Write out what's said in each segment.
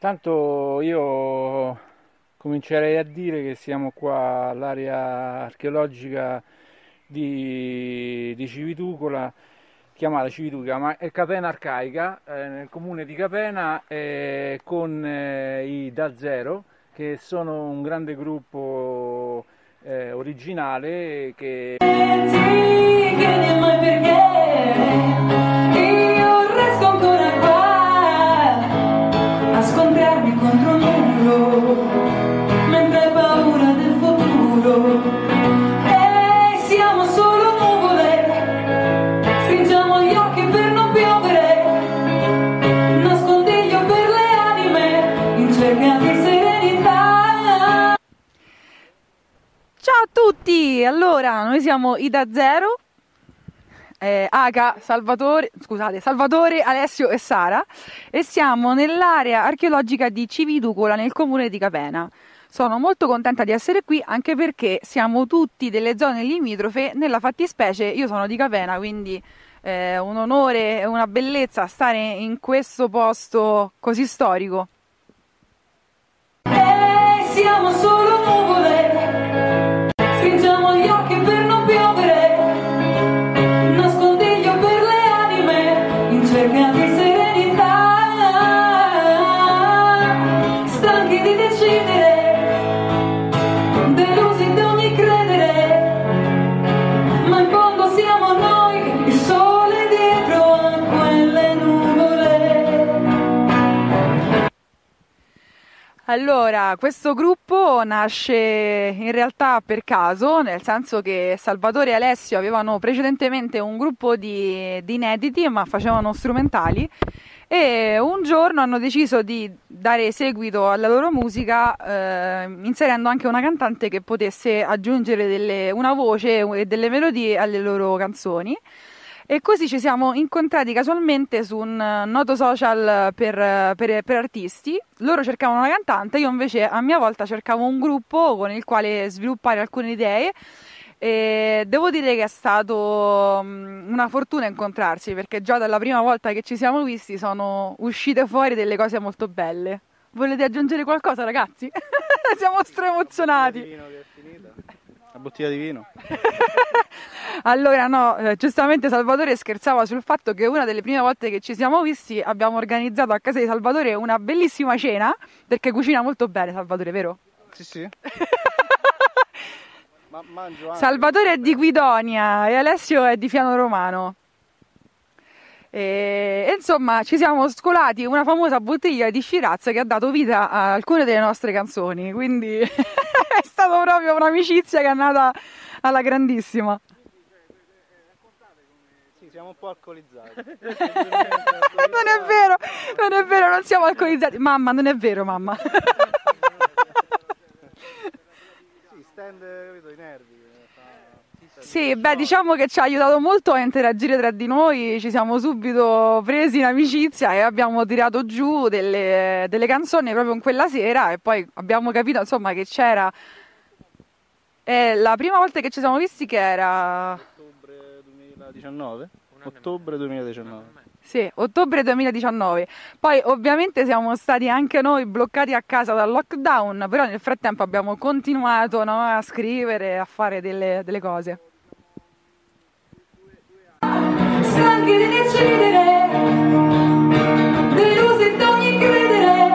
Tanto io comincerei a dire che siamo qua all'area archeologica di Civitucola, chiamata Civitucola, ma è Capena arcaica, nel comune di Capena, con i Ida Zero, che sono un grande gruppo originale che... Allora, noi siamo Ida Zero, Salvatore, Alessio e Sara, e siamo nell'area archeologica di Civitucola nel comune di Capena. Sono molto contenta di essere qui, anche perché siamo tutti delle zone limitrofe. Nella fattispecie io sono di Capena, quindi un onore e una bellezza stare in questo posto così storico. Siamo solo nuvole. Allora, questo gruppo nasce in realtà per caso, nel senso che Salvatore e Alessio avevano precedentemente un gruppo di inediti, ma facevano strumentali, e un giorno hanno deciso di dare seguito alla loro musica inserendo anche una cantante che potesse aggiungere una voce e delle melodie alle loro canzoni. E così ci siamo incontrati casualmente su un noto social per artisti. Loro cercavano una cantante, io invece a mia volta cercavo un gruppo con il quale sviluppare alcune idee, e devo dire che è stato una fortuna incontrarsi, perché già dalla prima volta che ci siamo visti sono uscite fuori delle cose molto belle. Volete aggiungere qualcosa, ragazzi? Siamo straemozionati. La bottiglia di vino. Allora no, giustamente Salvatore scherzava sul fatto che una delle prime volte che ci siamo visti abbiamo organizzato a casa di Salvatore una bellissima cena, perché cucina molto bene Salvatore, vero? Sì, sì. Ma mangio anche. Salvatore è di Guidonia e Alessio è di Fiano Romano. E insomma ci siamo scolati una famosa bottiglia di scirazza che ha dato vita a alcune delle nostre canzoni, quindi è stata proprio un'amicizia che è nata alla grandissima. Sì, siamo un po' alcolizzati. Non è vero, non siamo alcolizzati. Mamma, non è vero, mamma. Sì, stende i nervi. Sì, beh, diciamo che ci ha aiutato molto a interagire tra di noi, ci siamo subito presi in amicizia e abbiamo tirato giù delle canzoni proprio in quella sera, e poi abbiamo capito insomma che c'era... la prima volta che ci siamo visti che era... Ottobre 2019? Ottobre 2019. Sì, ottobre 2019. Poi ovviamente siamo stati anche noi bloccati a casa dal lockdown, però nel frattempo abbiamo continuato, no, a scrivere, a fare delle cose. Stanchi di decidere, delusi da ogni credere,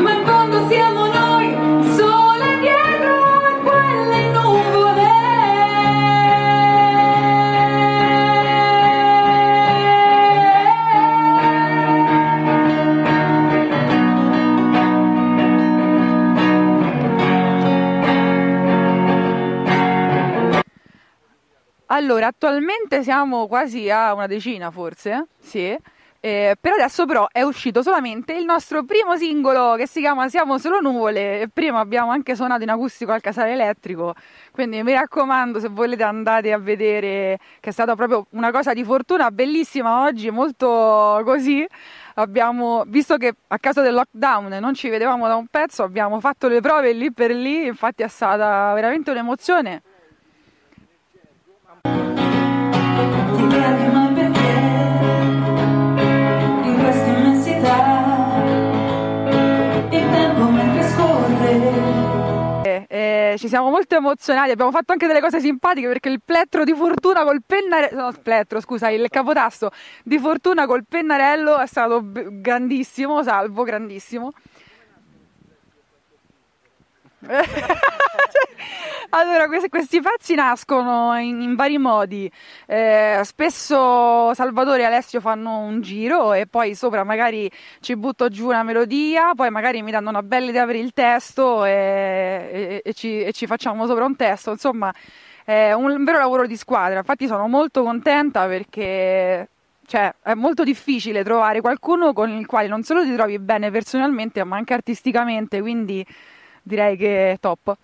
ma in fondo siamo noi, sole dietro a quelle nuvole. Allora, attualmente siamo quasi a una decina forse, sì. Per adesso però è uscito solamente il nostro primo singolo, che si chiama Siamo solo nuvole, e prima abbiamo anche suonato in acustico al Casale Elettrico, quindi mi raccomando, se volete andate a vedere, che è stata proprio una cosa di fortuna bellissima oggi, molto così. Abbiamo visto che a causa del lockdown non ci vedevamo da un pezzo, abbiamo fatto le prove lì per lì, infatti è stata veramente un'emozione. Ti perché in questa immensità ci siamo molto emozionati, abbiamo fatto anche delle cose simpatiche perché il plettro di fortuna col pennarello, no, plettro, scusa, il capotasto di fortuna col pennarello è stato grandissimo, Salvo, grandissimo. Allora, questi pezzi nascono in vari modi, spesso Salvatore e Alessio fanno un giro e poi sopra magari ci butto giù una melodia, poi magari mi danno una bella idea per il testo e ci facciamo sopra un testo, insomma è un vero lavoro di squadra. Infatti sono molto contenta perché è molto difficile trovare qualcuno con il quale non solo ti trovi bene personalmente ma anche artisticamente, quindi direi che è top.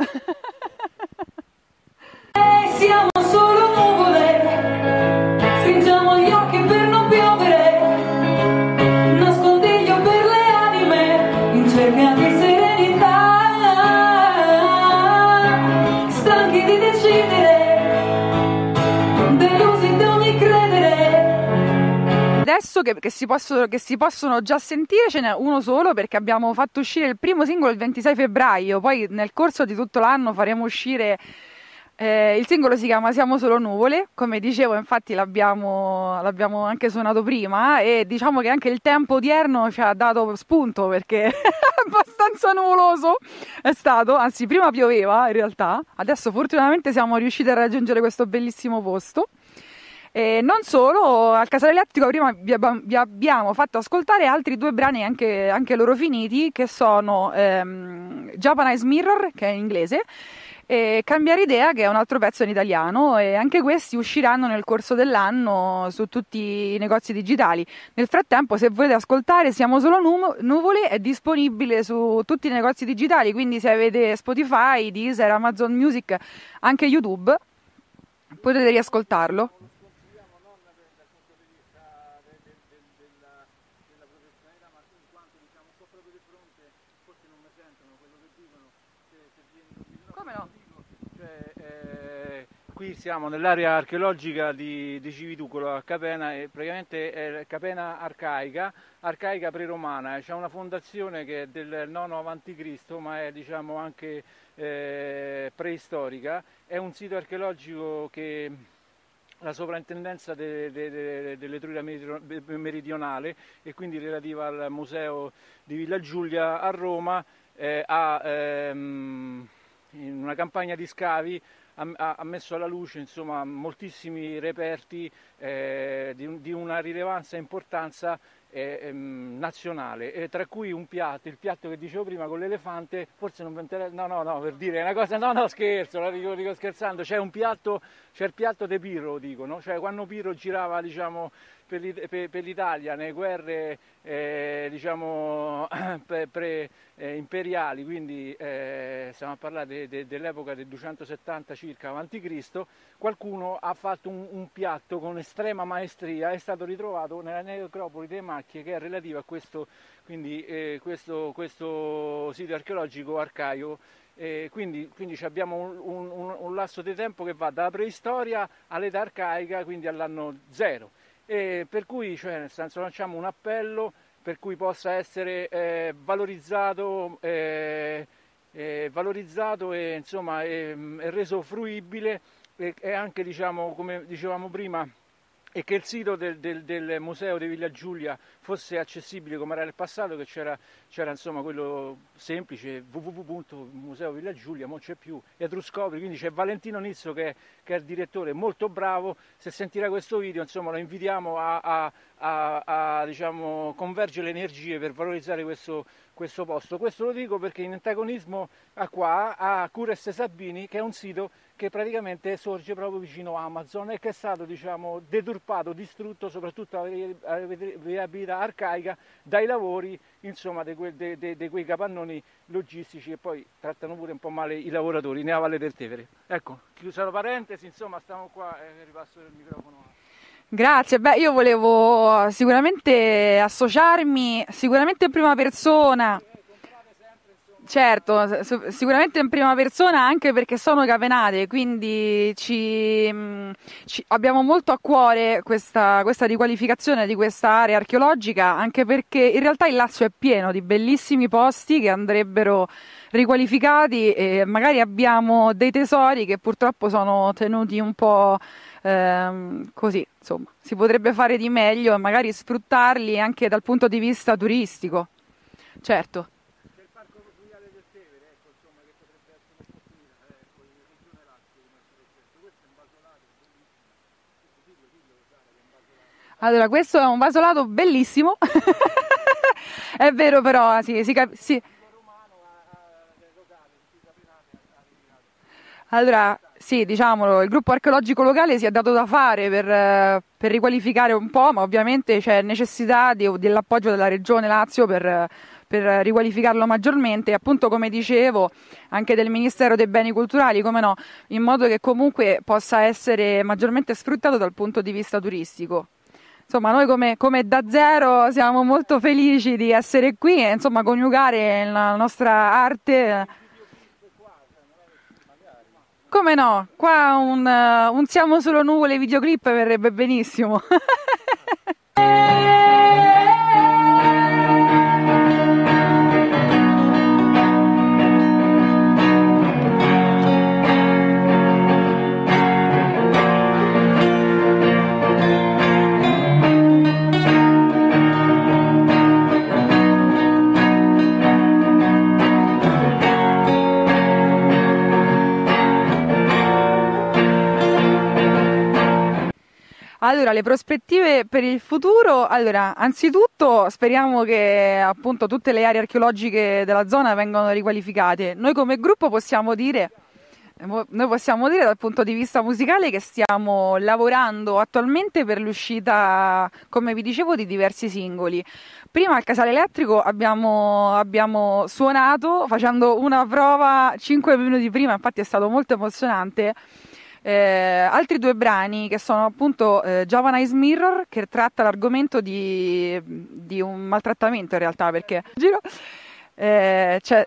Siamo solo nuvole, stringiamo gli occhi per non piovere, nascondiglio per le anime, in cerca di serenità, stanchi di decidere, delusi da ogni credere. Adesso che si possono già sentire ce n'è uno solo perché abbiamo fatto uscire il primo singolo il 26 febbraio, poi nel corso di tutto l'anno faremo uscire... il singolo si chiama Siamo solo nuvole, come dicevo, infatti l'abbiamo anche suonato prima e diciamo che anche il tempo odierno ci ha dato spunto perché abbastanza nuvoloso è stato, anzi prima pioveva in realtà, adesso fortunatamente siamo riusciti a raggiungere questo bellissimo posto. E non solo, al Casale Elettrico prima vi abbiamo fatto ascoltare altri due brani anche loro finiti, che sono Japanese Mirror, che è in inglese, e Cambiare Idea, che è un altro pezzo in italiano, e anche questi usciranno nel corso dell'anno su tutti i negozi digitali. Nel frattempo, se volete ascoltare Siamo solo nuvole, è disponibile su tutti i negozi digitali, quindi se avete Spotify, Deezer, Amazon Music, anche YouTube, potete riascoltarlo. Qui siamo nell'area archeologica di Civitucola a Capena, e praticamente è Capena arcaica pre-romana. C'è una fondazione che è del 9 a.C., ma è diciamo anche preistorica. È un sito archeologico che la sovrintendenza dell'Etruria meridionale e quindi relativa al museo di Villa Giulia a Roma, in una campagna di scavi ha messo alla luce insomma moltissimi reperti di una rilevanza e importanza nazionale, tra cui il piatto che dicevo prima con l'elefante, forse non mi interessa, no, per dire una cosa, scherzo, la dico scherzando, c'è il piatto di Pirro, dicono, cioè quando Pirro girava diciamo per l'Italia nelle guerre diciamo pre-imperiali, quindi stiamo a parlare dell'epoca del 270 circa a.C., qualcuno ha fatto un piatto con estrema maestria, è stato ritrovato nella Necropoli delle Macchie, che è relativa a questo, quindi, questo sito archeologico arcaico. Quindi abbiamo un lasso di tempo che va dalla preistoria all'età arcaica, quindi all'anno zero. E per cui nel senso lanciamo un appello per cui possa essere valorizzato e insomma reso fruibile e anche diciamo, come dicevamo prima, e che il sito del museo di Villa Giulia fosse accessibile come era nel passato, che c'era insomma quello semplice www.museovillagiulia, mo c'è più Etruscopri, quindi c'è Valentino Nizzo che è il direttore, molto bravo, se sentirà questo video insomma lo invitiamo a diciamo, convergere le energie per valorizzare questo posto. Questo lo dico perché in antagonismo a Cures Sabini, che è un sito che praticamente sorge proprio vicino a Amazon e che è stato diciamo, deturpato, distrutto, soprattutto la viabilità arcaica, dai lavori insomma di quei capannoni logistici che poi trattano pure un po' male i lavoratori nella Valle del Tevere. Ecco, chiusa la parentesi, insomma stiamo qua e ripasso il microfono. Grazie, io volevo sicuramente associarmi in prima persona. Certo, sicuramente in prima persona, anche perché sono capenate, quindi abbiamo molto a cuore questa riqualificazione di questa area archeologica, anche perché in realtà il Lazio è pieno di bellissimi posti che andrebbero riqualificati e magari abbiamo dei tesori che purtroppo sono tenuti un po' così, insomma, si potrebbe fare di meglio e magari sfruttarli anche dal punto di vista turistico. Certo. Allora, questo è un vasolato bellissimo, è vero, però si capisce. Allora, sì, diciamolo, il gruppo archeologico locale si è dato da fare per riqualificare un po', ma ovviamente c'è necessità dell'appoggio della Regione Lazio per riqualificarlo maggiormente, appunto come dicevo anche del Ministero dei Beni Culturali, come no, in modo che comunque possa essere maggiormente sfruttato dal punto di vista turistico. Insomma, noi come Ida Zero siamo molto felici di essere qui e insomma coniugare la nostra arte. Come no, qua un Siamo solo nuvole videoclip verrebbe benissimo. Allora, le prospettive per il futuro, allora, anzitutto speriamo che appunto tutte le aree archeologiche della zona vengano riqualificate. Noi come gruppo possiamo dire dal punto di vista musicale che stiamo lavorando attualmente per l'uscita, come vi dicevo, di diversi singoli. Prima al Casale Elettrico abbiamo suonato facendo una prova 5 minuti prima, infatti è stato molto emozionante. Altri due brani che sono appunto Javanized Mirror, che tratta l'argomento di un maltrattamento in realtà, perché giro cioè...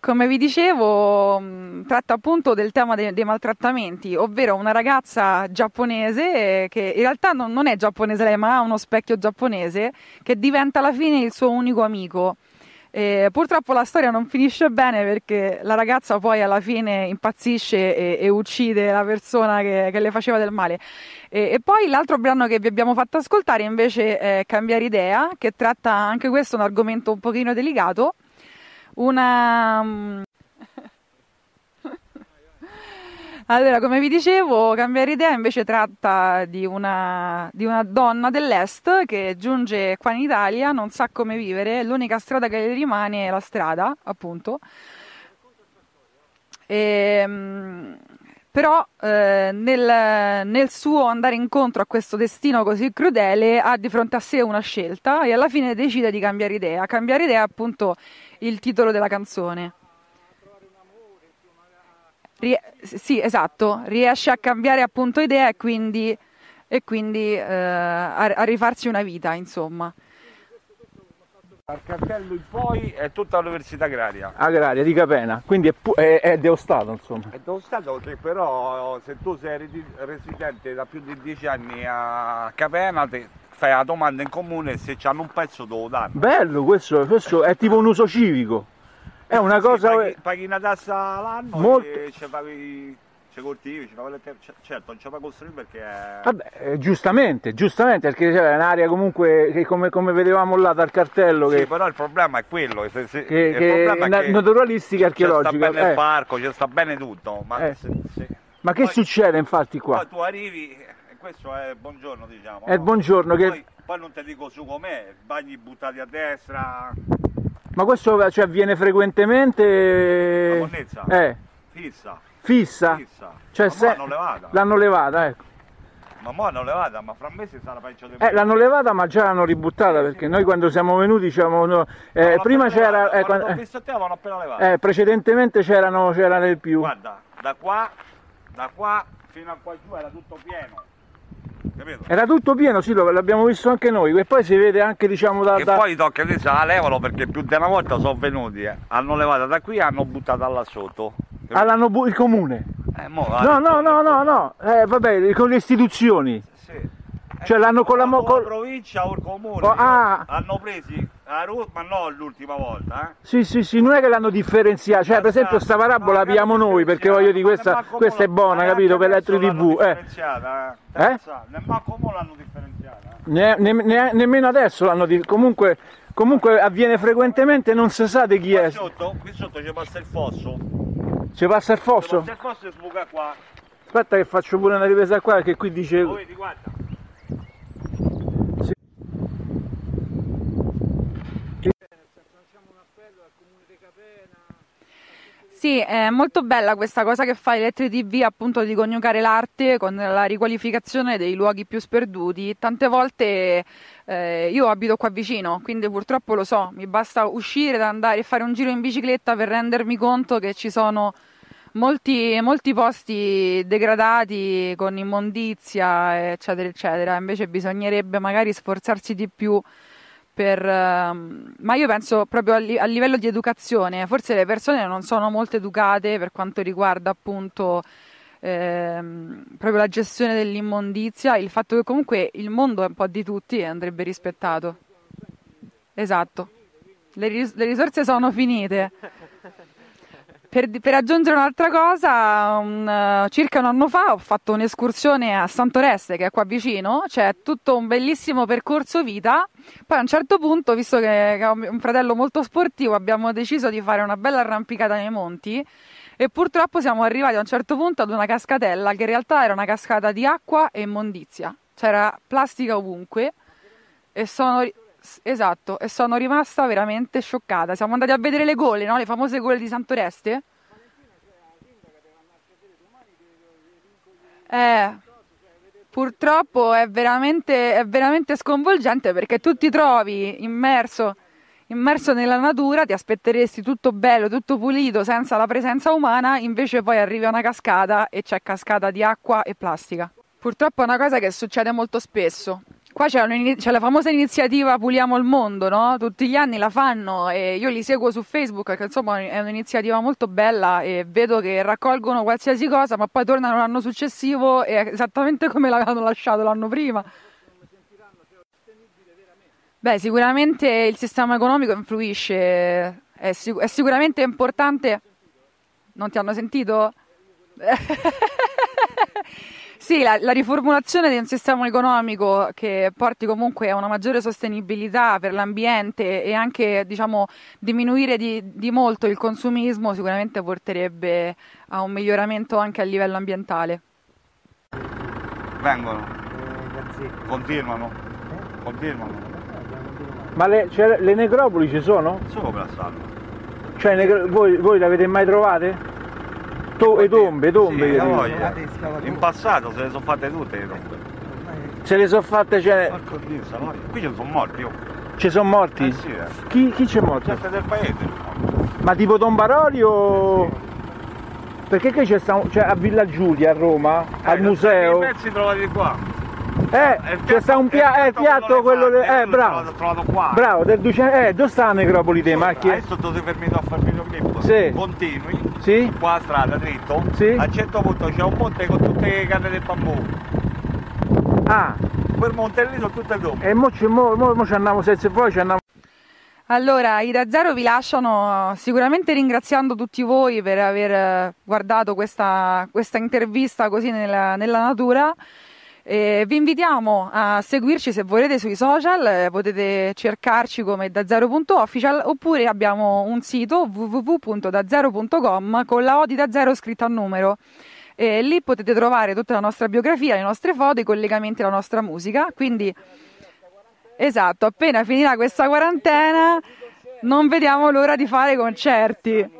come vi dicevo tratta appunto del tema dei maltrattamenti, ovvero una ragazza giapponese che in realtà non è giapponese lei, ma ha uno specchio giapponese che diventa alla fine il suo unico amico. Purtroppo la storia non finisce bene perché la ragazza poi alla fine impazzisce e uccide la persona che le faceva del male. E poi l'altro brano che vi abbiamo fatto ascoltare invece è Cambiare Idea, che tratta anche questo un argomento un pochino delicato, Allora, come vi dicevo, Cambiare Idea invece tratta di una donna dell'est che giunge qua in Italia, non sa come vivere, l'unica strada che le rimane è la strada, appunto. Però nel suo andare incontro a questo destino così crudele ha di fronte a sé una scelta e alla fine decide di cambiare idea. Cambiare idea è appunto il titolo della canzone. Sì, esatto, riesce a cambiare appunto idea e quindi a rifarsi una vita, insomma. Al cartello in poi è tutta l'università agraria di Capena, quindi è dello Stato, insomma. È dello Stato, che però se tu sei residente da più di 10 anni a Capena fai la domanda in comune e se c'hanno un pezzo te lo danno. Bello, questo è tipo un uso civico. È una cosa... Paghi una tassa l'anno e ci coltivi, ci fai le terre, certo non ci fai costruire perché... Vabbè, giustamente, perché c'è un'area comunque che come vedevamo là dal cartello che... Sì, però il problema è quello, che naturalistica e archeologica. Ci sta bene il parco, ci sta bene tutto, ma... Ma che poi, succede infatti qua? Poi tu arrivi, e questo è il buongiorno diciamo. È il buongiorno che... Poi non ti dico su com'è, bagni buttati a destra... Ma questo cioè, avviene frequentemente? La monnezza? Fissa. Cioè, ma l'hanno levata. L'hanno levata, ecco. Ma mo' l'hanno levata, ma fra un mese sarà peggio di prima. L'hanno levata ma già l'hanno ributtata, perché noi quando siamo venuti diciamo... No, prima c'era... quando ho visto te l'hanno appena levata. Precedentemente c'era nel più. Guarda, da qua fino a qua giù era tutto pieno. capito? Era tutto pieno, sì, l'abbiamo visto anche noi, e poi si vede anche, diciamo, da... E poi tocca di se la levano, perché più di una volta sono venuti, hanno levato da qui e hanno buttata là sotto. Ah, l'hanno il comune? No, vabbè, con le istituzioni. Sì. Cioè l'hanno con la provincia o il comune hanno presi la rotta, ma no l'ultima volta. Sì, non è che l'hanno differenziata, cioè per esempio sta parabola la abbiamo noi, perché voglio dire questa è buona, capito, per ElettriTV. Nemmeno come l'hanno differenziata. Nemmeno adesso l'hanno differenziata. Comunque avviene frequentemente, non si sa di chi è. Qui sotto ci passa il fosso. Ci passa il fosso? Ci passa il fosso e sbuca qua. Aspetta che faccio pure una ripresa qua, perché qui dice. Lo vedi, guarda. Sì, è molto bella questa cosa che fa ElettriTV, appunto, di coniugare l'arte con la riqualificazione dei luoghi più sperduti. Tante volte io abito qua vicino, quindi purtroppo lo so, mi basta uscire e andare a fare un giro in bicicletta per rendermi conto che ci sono molti posti degradati con immondizia, eccetera, eccetera. Invece bisognerebbe magari sforzarsi di più. Ma io penso proprio a livello di educazione, forse le persone non sono molto educate per quanto riguarda appunto proprio la gestione dell'immondizia, il fatto che comunque il mondo è un po' di tutti e andrebbe rispettato. Esatto, le risorse sono finite. Per aggiungere un'altra cosa, circa un anno fa ho fatto un'escursione a Sant'Oreste, che è qua vicino, c'è tutto un bellissimo percorso vita, poi a un certo punto, visto che ho un fratello molto sportivo, abbiamo deciso di fare una bella arrampicata nei monti e purtroppo siamo arrivati a un certo punto ad una cascatella che in realtà era una cascata di acqua e immondizia, c'era plastica ovunque e sono rimasta veramente scioccata. Siamo andati a vedere le gole, no? Le famose gole di Sant'Oreste. Purtroppo è veramente sconvolgente, perché tu ti trovi immerso nella natura, ti aspetteresti tutto bello, tutto pulito, senza la presenza umana, invece poi arrivi a una cascata e c'è cascata di acqua e plastica. Purtroppo è una cosa che succede molto spesso. Qua c'è la famosa iniziativa Puliamo il Mondo, no? Tutti gli anni la fanno e io li seguo su Facebook, perché insomma è un'iniziativa molto bella e vedo che raccolgono qualsiasi cosa, ma poi tornano l'anno successivo e è esattamente come l'avevano lasciato l'anno prima. Beh, sicuramente il sistema economico influisce, è sicuramente importante. Non ti hanno sentito? Sì, la riformulazione di un sistema economico che porti comunque a una maggiore sostenibilità per l'ambiente e anche, diciamo, diminuire di molto il consumismo sicuramente porterebbe a un miglioramento anche a livello ambientale. Vengono, continuano. Ma le necropoli ci sono? Solo per assalto. Cioè voi le avete mai trovate? E tombe, sì, in passato se le sono fatte tutte le tombe. Se le sono fatte, cioè... Qui ci sono morti, oh. Ci sono morti? Sì, eh. Chi c'è morto? Gente del paese. Ma tipo Tombaroli o... Sì. Perché qui c'è a Villa Giulia, a Roma, al museo... I pezzi trovati qua. C'è sta un piatto, quello... bravo. L'ho trovato qua. Bravo, del Duce... dove sta la necropoli dei Macchie? Adesso ti sei fermato a farmi un clip. Sì. Continui. Sì. Qua la strada dritto, sì. A un certo punto c'è un monte con tutte le canne del bambù. Ah, quel monte lì sono tutte tombe. E mo ci andiamo, se vuoi ci andiamo. Allora, Ida Zero vi lasciano sicuramente ringraziando tutti voi per aver guardato questa intervista così nella natura. Vi invitiamo a seguirci se volete sui social, potete cercarci come dazero.official oppure abbiamo un sito www.dazero.com con la O di Dazero scritta a numero. E lì potete trovare tutta la nostra biografia, le nostre foto, i collegamenti alla nostra musica. Quindi, esatto, appena finirà questa quarantena non vediamo l'ora di fare concerti.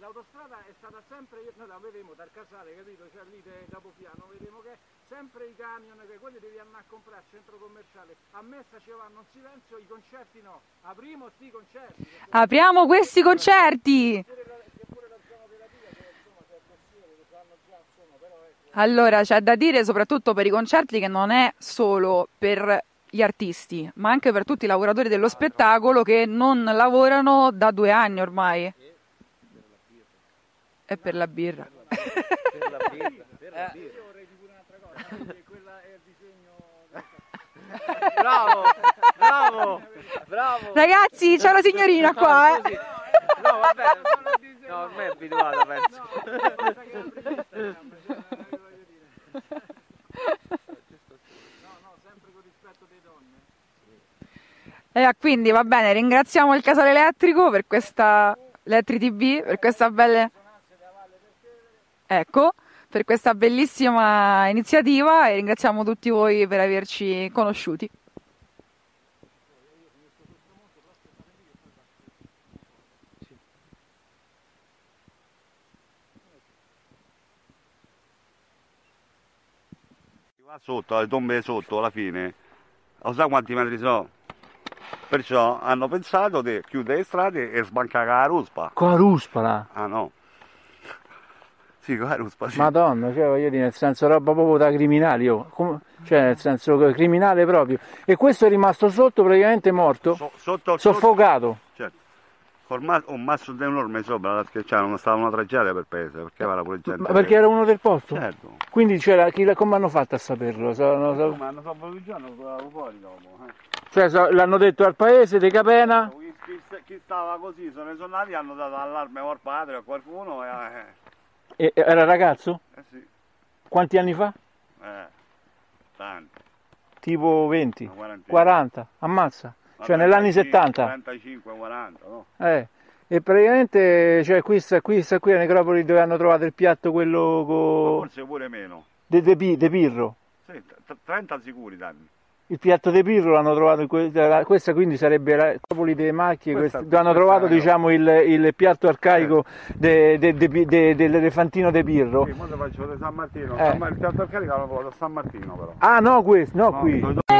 L'autostrada è stata sempre, noi la vedremo dal Casale, capito? Cioè lì del Capopiano, vedremo che sempre i camion, che quelli devi andare a comprare al centro commerciale, a messa ci vanno in silenzio, i concerti no, apriamo sti concerti. Apriamo questi concerti! Pure la zona della via, che insomma, se è possibile, Allora, c'è da dire soprattutto per i concerti che non è solo per gli artisti, ma anche per tutti i lavoratori dello spettacolo che non lavorano da 2 anni ormai. E per la birra. Io vorrei dire un'altra cosa, quella è il disegno. Bravo, bravo, bravo. Ragazzi, c'è una signorina qua, eh. No, vabbè, no, ormai è abituata, penso. Quindi va bene, ringraziamo il Casale Elettrico per questa ElettriTV, per questa bella, ecco, per questa bellissima iniziativa, e ringraziamo tutti voi per averci conosciuti. Qua sotto, le tombe sotto, alla fine, lo sa quanti metri sono? Perciò hanno pensato di chiudere le strade e sbancare la ruspa. Con la ruspa là? Ah no. Sì, con la ruspa, sì. Madonna, cioè voglio dire, nel senso roba proprio da criminali, oh. Cioè nel senso criminale proprio. E questo è rimasto sotto praticamente morto? Sotto, soffocato. Certo. Con un mazzo enorme sopra, che c'era stata una tragedia per paese, perché era pure gente. Ma perché era uno del posto? Certo. Quindi c'era chi, come hanno fatto a saperlo? Come hanno saputo il giorno, lo trovavo fuori dopo, eh. Cioè l'hanno detto al paese di Capena? Chi stava così, sono i sonati, hanno dato allarme a patria a qualcuno e era ragazzo? Eh sì. Quanti anni fa? Tanti. Tipo 20? 40? Ammazza. Ma cioè negli anni 70? 35, 40, no? E praticamente, cioè qui a Necropoli dove hanno trovato il piatto quello con... Forse pure meno. De Pirro? Sì, 30 sicuri danni. Il piatto di Pirro l'hanno trovato, questa quindi sarebbe la Necropoli delle Macchie, dove hanno trovato diciamo il piatto arcaico dell'elefantino di Pirro. Sì, ora faccio vedere San Martino, il piatto arcaico l'hanno trovato a San Martino però. Ah no, questo, no qui.